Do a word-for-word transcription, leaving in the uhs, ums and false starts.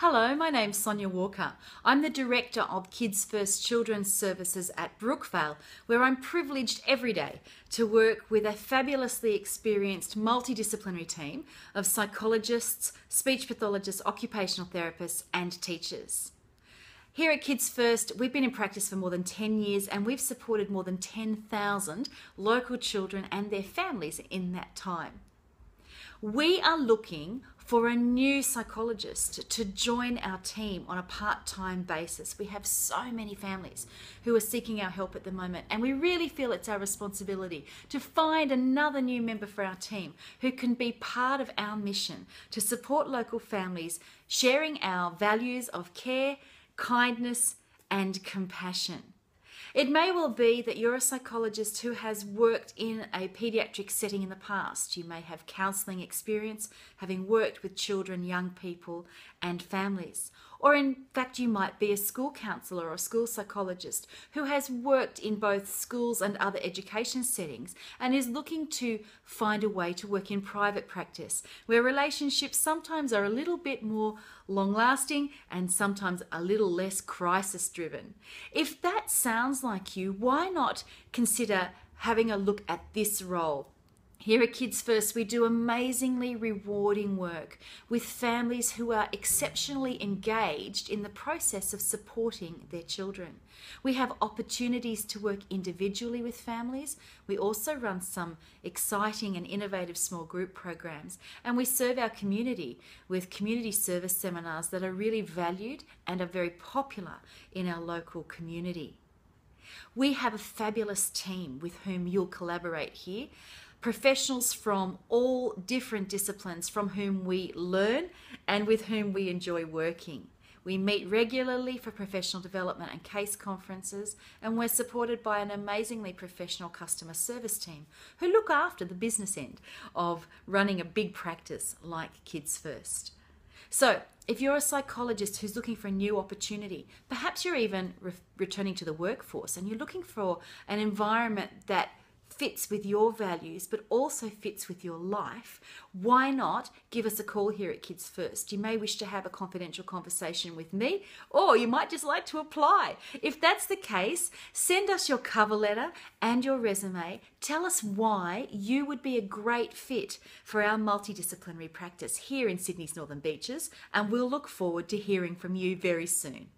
Hello, my name's Sonia Walker. I'm the Director of Kids First Children's Services at Brookvale, where I'm privileged every day to work with a fabulously experienced multidisciplinary team of psychologists, speech pathologists, occupational therapists and teachers. Here at Kids First, we've been in practice for more than ten years and we've supported more than ten thousand local children and their families in that time. We are looking for a new psychologist to join our team on a part-time basis. We have so many families who are seeking our help at the moment, and we really feel it's our responsibility to find another new member for our team who can be part of our mission to support local families, sharing our values of care, kindness, and compassion. It may well be that you're a psychologist who has worked in a paediatric setting in the past. You may have counselling experience, having worked with children, young people and families. Or in fact, you might be a school counsellor or a school psychologist who has worked in both schools and other education settings and is looking to find a way to work in private practice, where relationships sometimes are a little bit more long-lasting and sometimes a little less crisis-driven. If that sounds like you, why not consider having a look at this role? Here at Kids First, we do amazingly rewarding work with families who are exceptionally engaged in the process of supporting their children. We have opportunities to work individually with families. We also run some exciting and innovative small group programs, and we serve our community with community service seminars that are really valued and are very popular in our local community. We have a fabulous team with whom you'll collaborate here. Professionals from all different disciplines from whom we learn and with whom we enjoy working. We meet regularly for professional development and case conferences, and we're supported by an amazingly professional customer service team who look after the business end of running a big practice like Kids First. So, if you're a psychologist who's looking for a new opportunity, perhaps you're even re- returning to the workforce and you're looking for an environment that fits with your values but also fits with your life, why not give us a call here at Kids First? You may wish to have a confidential conversation with me, or you might just like to apply. If that's the case, send us your cover letter and your resume. Tell us why you would be a great fit for our multidisciplinary practice here in Sydney's Northern Beaches, and we'll look forward to hearing from you very soon.